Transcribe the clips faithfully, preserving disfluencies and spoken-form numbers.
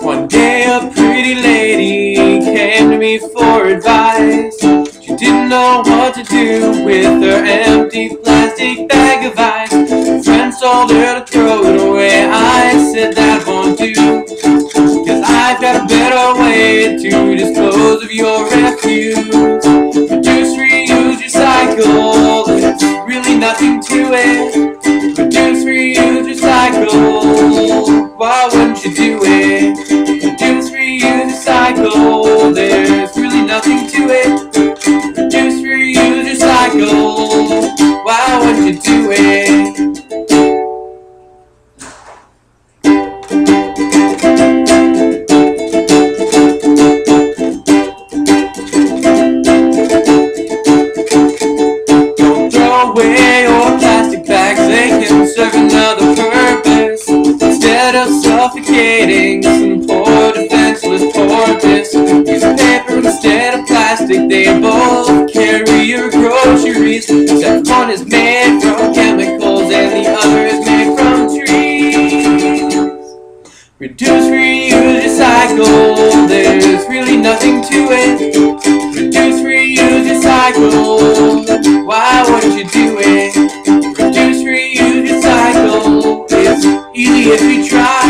One day a pretty lady came to me for advice. She didn't know what to do with her empty plastic bag of ice. Her friend told her to throw it away. I said that won't do, 'cause I've got a better way to dispose of your refuse. Reduce, reuse, recycle, there's really nothing to it. Reduce, reuse, recycle, why wouldn't you do it? Reduce, reuse, recycle, there's really nothing to it. Reduce, reuse, recycle, why wouldn't you do it? Away your plastic bags, they can serve another purpose instead of suffocating some poor defenseless porpoise. Use paper instead of plastic, they both carry your groceries, except one is made from chemicals and the other is made from trees. Reduce, reuse, recycle, there's really nothing to it. Reduce, reuse, recycle, why wouldn't you do it? Reduce, reuse, recycle, it's easy if we try.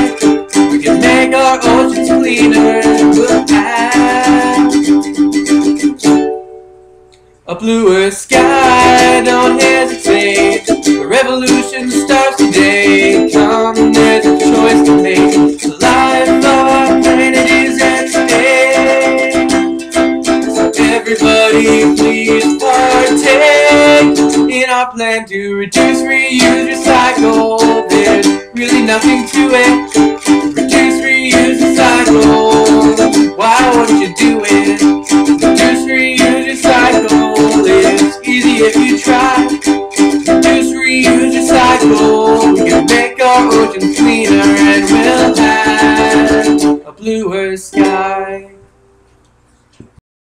We can make our oceans cleaner. We'll have a bluer sky, don't hesitate. The revolution starts today. Come, there's a choice to make. The life of our planet is at stake. So everybody, please partake in our plan to reduce, reuse, recycle. There's really nothing to it. Reduce, reuse, recycle, why wouldn't you do it? Reduce, reuse, recycle, it's easy if you try. Reduce, reuse, recycle, we can make our oceans cleaner and we'll have a bluer sky.